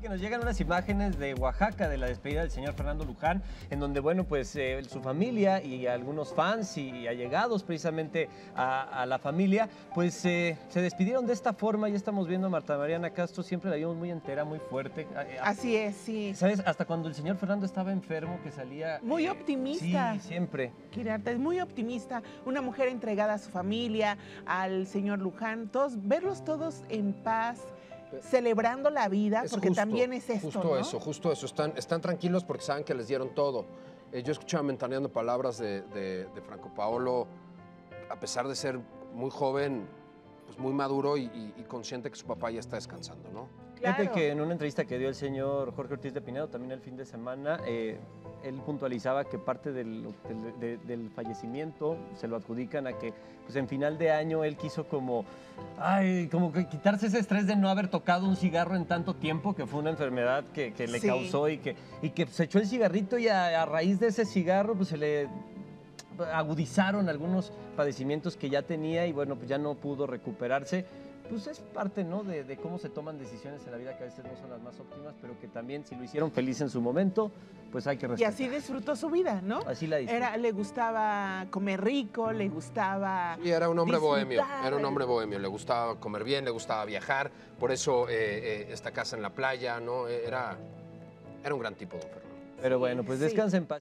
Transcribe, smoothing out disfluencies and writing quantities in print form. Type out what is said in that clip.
que nos llegan unas imágenes de Oaxaca, de la despedida del señor Fernando Luján, en donde, bueno, pues su familia y algunos fans y allegados precisamente a la familia, pues se despidieron de esta forma. Ya estamos viendo a Marta Mariana Castro, siempre la vimos muy entera, muy fuerte. Así es, sí. ¿Sabes? Hasta cuando el señor Fernando estaba enfermo, que salía... Muy optimista. Sí, siempre. Kiara, es muy optimista, una mujer entregada a su familia, al señor Luján, verlos todos en paz, celebrando la vida, porque también es esto, ¿no? Justo eso, están tranquilos porque saben que les dieron todo. Yo escuchaba Ventaneando palabras de Franco Paolo, a pesar de ser muy joven, pues muy maduro y consciente que su papá ya está descansando, ¿no? Claro. Fíjate que en una entrevista que dio el señor Jorge Ortiz de Pinedo, también el fin de semana, él puntualizaba que parte del fallecimiento se lo adjudican a que, pues en final de año, él quiso como que quitarse ese estrés de no haber tocado un cigarro en tanto tiempo, que fue una enfermedad que le causó y que se echó el cigarrito, y a raíz de ese cigarro pues se le agudizaron algunos padecimientos que ya tenía y, bueno, pues ya no pudo recuperarse. Pues es parte, ¿no?, de cómo se toman decisiones en la vida que a veces no son las más óptimas, pero que también si lo hicieron feliz en su momento, pues hay que respetar. Y así disfrutó su vida, ¿no? Así la disfrutó. Le gustaba comer rico, le gustaba... Y era un hombre bohemio, le gustaba comer bien, le gustaba viajar, por eso esta casa en la playa, ¿no? Era un gran tipo, don Fernando. Pero bueno, pues descansa en paz.